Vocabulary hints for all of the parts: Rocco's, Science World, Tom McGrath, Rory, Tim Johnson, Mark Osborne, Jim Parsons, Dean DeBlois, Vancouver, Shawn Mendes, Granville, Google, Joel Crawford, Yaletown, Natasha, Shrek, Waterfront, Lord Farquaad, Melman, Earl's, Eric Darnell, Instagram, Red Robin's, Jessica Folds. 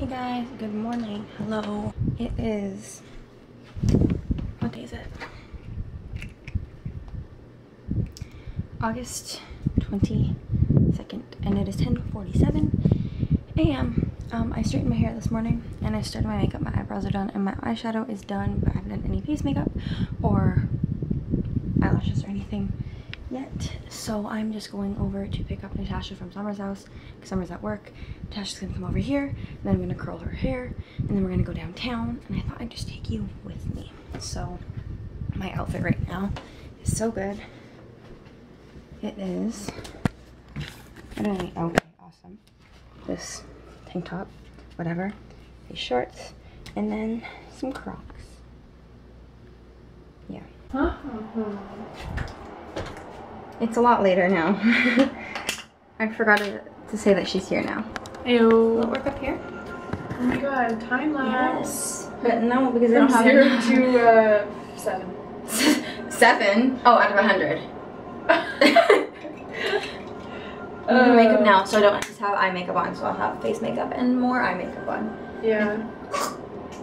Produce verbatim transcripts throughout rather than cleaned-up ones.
Hey guys, good morning. Hello. It is, what day is it? August twenty-second, and it is ten forty-seven a m Um, I straightened my hair this morning and I started my makeup. My eyebrows are done and my eyeshadow is done, but I haven't done any face makeup or eyelashes or anything yet. So I'm just going over to pick up Natasha from Summer's house because Summer's at work. Natasha's gonna come over here, and then I'm gonna curl her hair, and then we're gonna go downtown. And I thought I'd just take you with me. So my outfit right now is so good. It is. I don't know. Okay, awesome. This tank top, whatever, these shorts, and then some Crocs. Yeah. Huh? It's a lot later now. I forgot to say that she's here now. Ew. Will it work up here? Oh my god, time lapse. Yes. But no, because I don't have it. Zero to uh, seven. Seven? Oh, out of a hundred. I'm gonna do makeup now, so I don't just have eye makeup on, so I'll have face makeup and more eye makeup on. Yeah.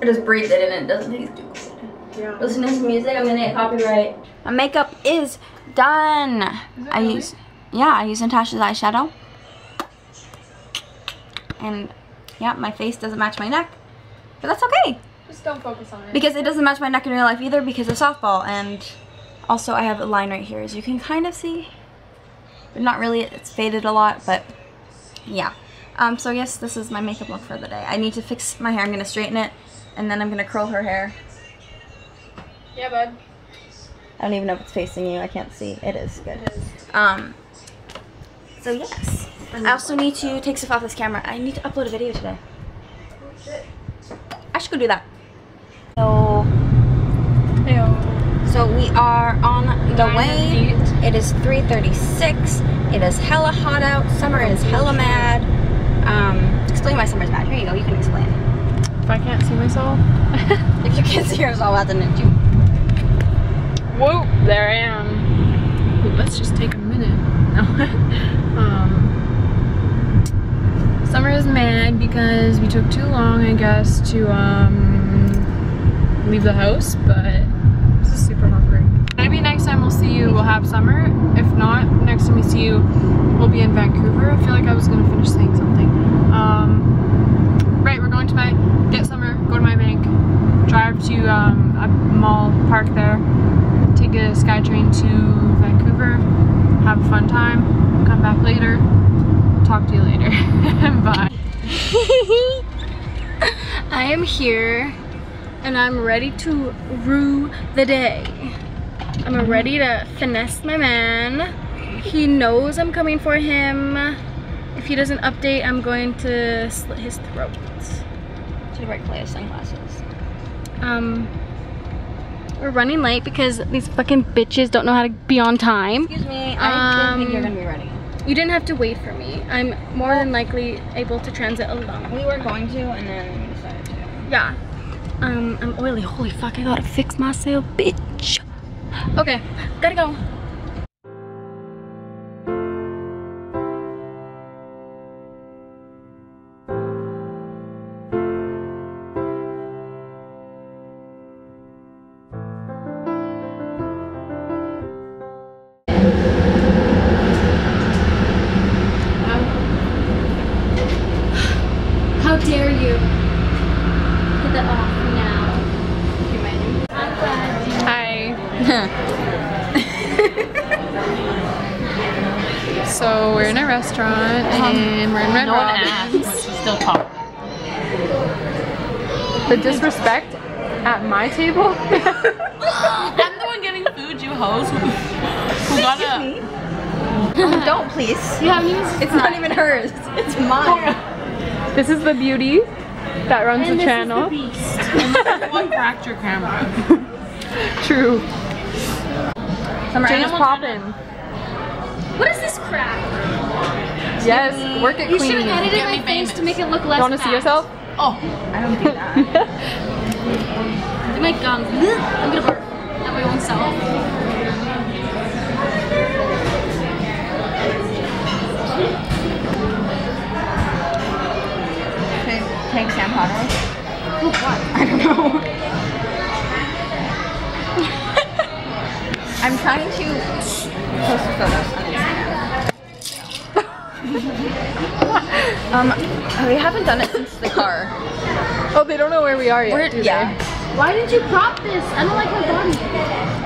I just breathed it in and it doesn't taste too good. Yeah. Listen to some music, I'm gonna get copyright. My makeup is done. Is I really? use yeah, I use Natasha's eyeshadow. And yeah, my face doesn't match my neck. But that's okay. Just don't focus on it. Because it doesn't match my neck in real life either because of softball, and also I have a line right here as you can kind of see. But not really, it's faded a lot, but yeah. Um, so yes, this is my makeup look for the day. I need to fix my hair, I'm gonna straighten it, and then I'm gonna curl her hair. Yeah, bud. I don't even know if it's facing you, I can't see. It is, good. It is. Um, so yes. I also need to take stuff off this camera. I need to upload a video today. Oh shit. I should go do that. So, So we are on the way. It is three thirty-six. It is hella hot out. Summer is hella mad. Um, explain why summer's mad. Here you go. You can explain. If I can't see myself. If you can't see yourself, out the it you. Whoa! There I am. Ooh, let's just take a minute. No. um, summer is mad because we took too long, I guess, to um, leave the house, but. This is super hungry. Maybe next time we'll see you, we'll have summer. If not, next time we see you, we'll be in Vancouver. I feel like I was gonna finish saying something. Um, right, we're going to my, get summer, go to my bank, drive to um, a mall park there, take a sky train to Vancouver, have a fun time, come back later, talk to you later. Bye. I am here. And I'm ready to rue the day. I'm ready to finesse my man. He knows I'm coming for him. If he doesn't update, I'm going to slit his throat. Should wear clay sunglasses. Um, we're running late because these fucking bitches don't know how to be on time. Excuse me, I um, didn't think you were gonna be ready. You didn't have to wait for me. I'm more well, than likely able to transit alone. We were going to, and then we decided to. Yeah. Um, I'm oily. Holy fuck, I gotta fix myself, bitch. Okay, gotta go. How dare you get that off? So we're in a restaurant and we're in Red Robin's. No one asks. She's still talking. The disrespect at my table. I'm the one getting food, you hoes. Who got a? Oh, don't please. You haven't even. It's not even hers. It's mine. This is the beauty that runs and the this channel. Is the beast. And this one cracked your camera. True. Jane's popping. What is this crap? Yes, Jimmy. Work at Queenie. You should have edited my famous. face to make it look less You want to see yourself? Oh, I don't do that. I do my gums. I'm gonna burp. That way I won't sell. Okay. playing Sam Potter. Oh, what? I don't know. I'm trying to post photos on Instagram. um, we haven't done it since the car. Oh, they don't know where we are yet. We're, yeah. They? Why did you prop this? I don't like her body.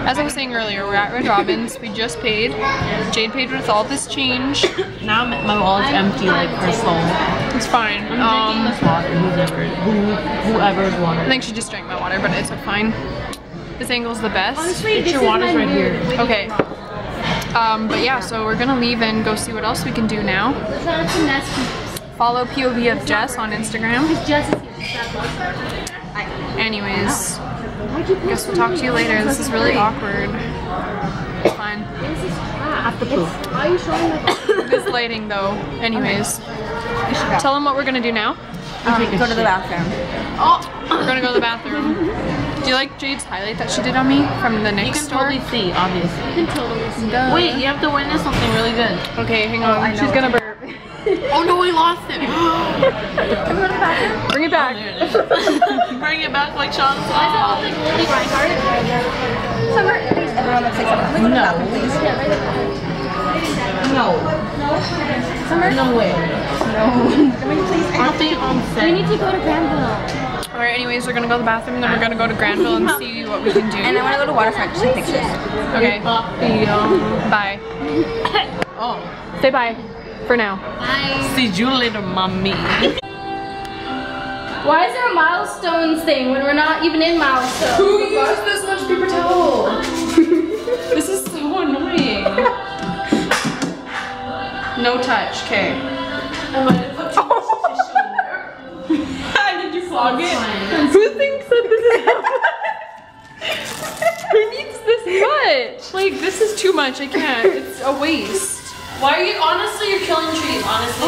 As I was saying earlier, we're at Red Robin's. We just paid. Jade paid with all this change. Now my wallet's empty, like her soul. It's fine. I'm um, drinking this water. Whoever, who, whoever's water. I think she just drank my water, but it's fine. This angle's the best. Honestly, this your is water's right here. Okay. Um, but yeah, so we're gonna leave and go see what else we can do now. Follow P O V of Jess on Instagram. Jess is here. Anyways, I guess we'll talk to you later. This is really awkward. It's fine. Why are you showing this lighting though? Anyways, okay. Tell them what we're gonna do now. Um, go to the bathroom. Oh, we're gonna go to the bathroom. Do you like Jade's highlight that she did on me from the next store? You can totally see, obviously. You can totally see. Duh. Wait, you have to witness something really good. Okay, hang on. Oh, she's gonna burp. Oh no, we lost it. Bring it back. Oh, bring it back like Sean's lost. Summer, please, everyone let's say something. No. Bathroom, please. No. Summer? No way. No. Come in, please. Aren't they on set? We need to go to Granville. Alright, anyways, we're going to go to the bathroom, then we're going to go to Granville and see what we can do. And I want to go to Waterfront to take pictures. Okay. Bye. Oh. Say bye. For now. Bye. See you later, mommy. Why is there a milestones thing when we're not even in milestones? Who used this much paper towel? This is so annoying. No touch, okay. Did you clog it? Who thinks that this is who needs this much? Like, this is too much, I can't. It's a waste. Why are you, honestly, you're killing trees, honestly.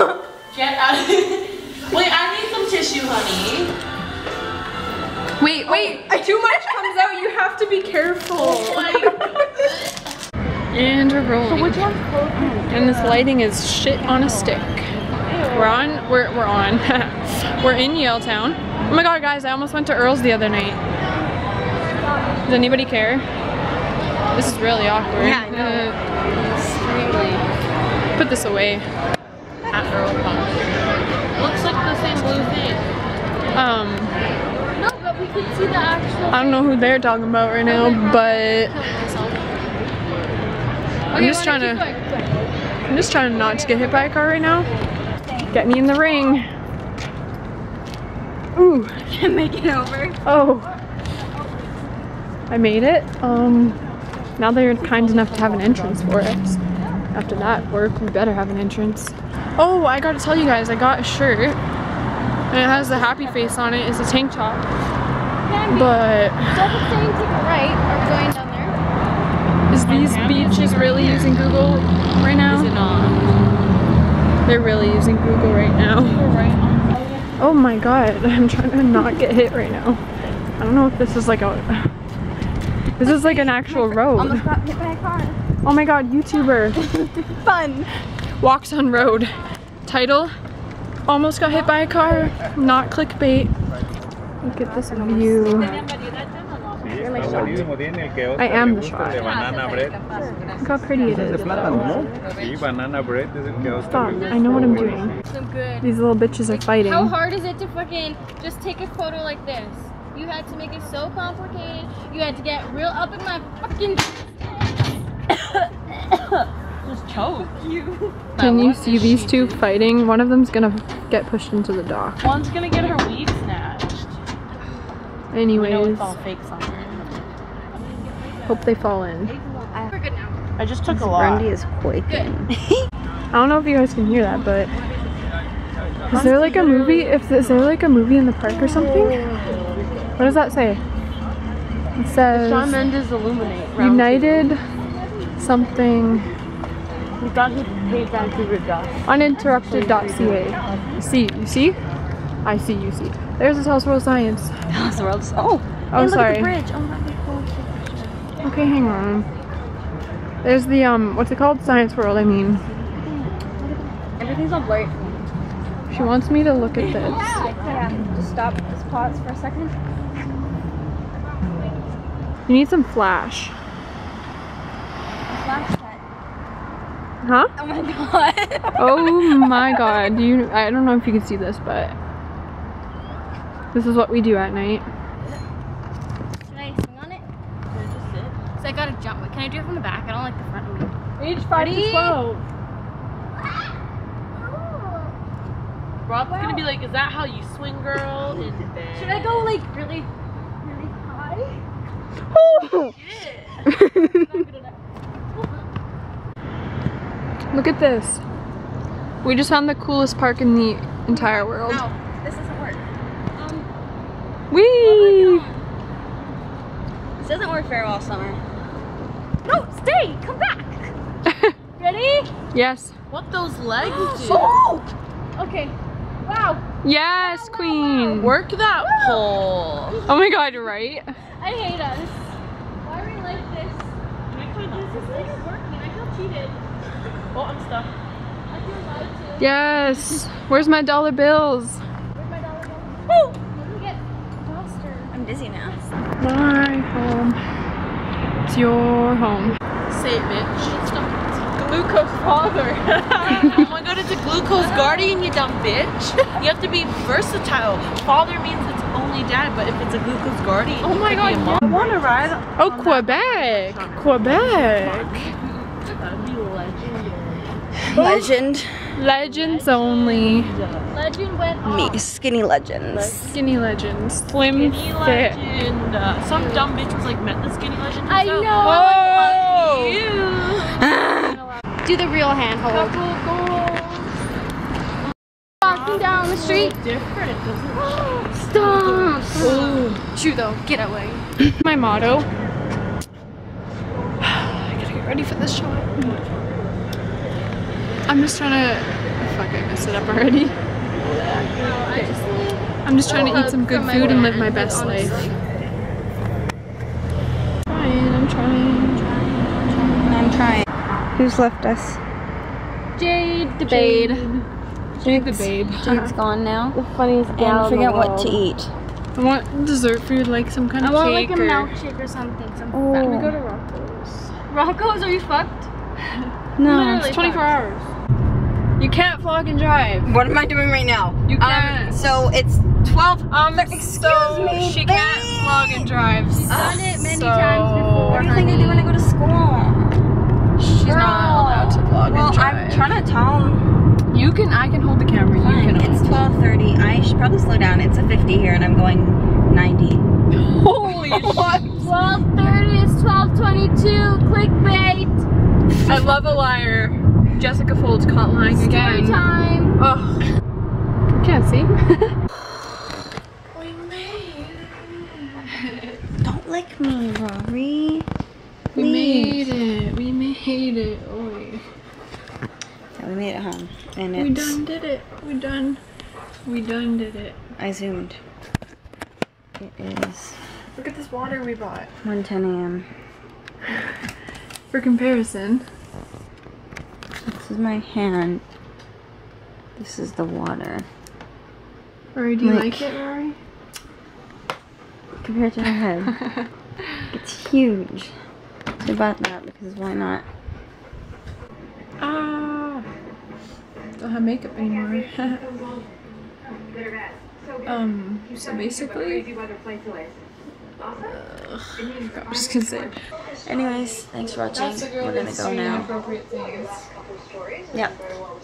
Honestly. Get out of here. Wait, I need some tissue, honey. Wait, wait, oh. Too much comes out, you have to be careful. Oh my. And we're rolling. So which one's closed? And this lighting is shit on a stick. We're on, we're, we're on. We're in Yaletown. Oh my god, guys, I almost went to Earl's the other night. Does anybody care? This is really awkward. Yeah, I know. Uh, Put this away. Looks like the same blue thing. Um. No, but we can see the actual. I don't know who they're talking about right now, but I'm just trying to. I'm just trying not to get hit by a car right now. Get me in the ring. Ooh. I can't make it over. Oh. I made it. Um. Now they're kind enough to have an entrance for us. After that work, we better have an entrance. Oh, I gotta tell you guys, I got a shirt. And it has the happy face on it. It's a tank top. But... double thing, take a right. Are we going down there? Is these beaches really using Google right now? Is it not? They're really using Google right now. Oh my god, I'm trying to not get hit right now. I don't know if this is like a... This is like an actual road. Almost got hit by a car. Oh my god, YouTuber. Fun. Walks on road. Title, almost got hit by a car. Not clickbait. Look at this view. I am the shot. Look how pretty it is. Stop, I know what I'm doing. These little bitches are fighting. How hard is it to fucking just take a photo like this? You had to make it so complicated. You had to get real up in my fucking... Just choke. Can you see these two fighting? One of them's gonna get pushed into the dock. One's gonna get her weave snatched. Anyways. I know it's all fake summer. Hope they fall in. We're good now. I just took a lot. Grundy is quaking. I don't know if you guys can hear that, but is there like a movie? If is there like a movie in the park or something? What does that say? It says Shawn Mendes Illuminate. United. Something. We got to pay Vancouver. Uninterrupted dot C A. See, you see? I see, you see. There's a Science World Science. Science World. Oh. Oh, sorry. Look at the bridge. Oh my god. Okay, hang on. There's the um. What's it called? Science World. I mean. Everything's all blurry. She wants me to look at this. Yeah, just stop this pause for a second. You need some flash. Flash set. Huh? Oh my god. Oh my god. Do you? I don't know if you can see this, but this is what we do at night. Should I swing on it? Should I just sit? So I gotta jump. Can I do it from the back? I don't like the front of me. Age five to twelve. Rob's wow. gonna be like, is that how you swing, girl? In bed. Should I go like really, really high? Oh! Yeah. Look at this. We just found the coolest park in the entire world. No, this doesn't work. Um, Whee! Oh, this doesn't work very well, Summer. No, stay! Come back! Ready? Yes. What those legs do? Oh! Okay. Wow. Yes, wow, queen. Wow, wow. Work that Woo. pole. Oh my god, you're right. I hate us. Why are we like this? This isn't even working. I feel cheated. Oh, I'm stuck. I feel lied to. Yes. Where's my dollar bills? Where's my dollar bills? Woo! Let me get faster. I'm dizzy now. My home. It's your home. Say it, bitch. Stop. Glucose father. I'm gonna go to the glucose guardian, you dumb bitch. You have to be versatile. Father means it's only dad, but if it's a glucose guardian, oh my god, yeah. I want to ride. Oh, Quebec, Quebec. That'd be legendary. Legend. Legends only. Legend went off. Me, skinny legends. Skinny legends. Slim skinny fit. Legend. Uh, some dumb bitch was like, met the skinny legend. I know. Oh. You. Do the real handhold. Couple goals. Walking down the street. Different. Stop. Ooh. True though. Get away. My motto. I gotta get ready for this shot. I'm just trying to. Oh, fuck! I messed it up already. I'm just trying to eat some good food and live my best life. I'm trying. I'm trying. I'm trying. I'm trying. Who's left us? Jade the Jade. babe. Jade the babe. Jade's gone now. The funniest gal. I forget what to eat. I want dessert food, like some kind I of cake. I want like a or... milkshake or something. something oh. Can we go to Rocco's? Rocco's? Are you fucked? No. Literally it's twenty-four fucked. hours. You can't vlog and drive. What am I doing right now? You can't. Um, so it's twelve. Um. Excuse so me. She babe. can't vlog and drive. She's done it many so, times before. What do you think I do when I go to school? She's Girl. not allowed to vlog well, and drive. Well, I'm trying to tell them. You can, I can hold the camera. Fine. You can. It's twelve thirty. I should probably slow down. It's a fifty here and I'm going ninety. Holy shit. twelve thirty is twelve twenty-two. Clickbait. I love a liar. Jessica Folds caught lying Story again. time. Oh. Can't see. We made it. Don't lick me, Rory. We made it. We made it. Oy. Yeah, we made it home. And it's... We done did it. We done. We done did it. I zoomed. It is. Look at this water we bought. one ten a m For comparison. This is my hand. This is the water. Rory, do you like, like it, Rory? Compared to her head. It's huge. I bought that because why not? Ah, don't have makeup anymore. um, so basically, uh, I'm just gonna say. Anyways, thanks for watching. We're gonna go now. Yep.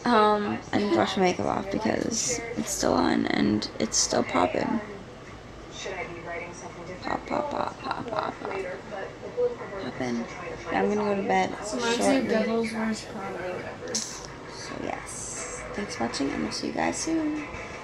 Um, I didn't brush my makeup off because it's still on and it's still popping. Pop, pop, pop, pop, pop, pop. Happen. I'm gonna go to bed shortly. So yes, thanks for watching and I'll see you guys soon.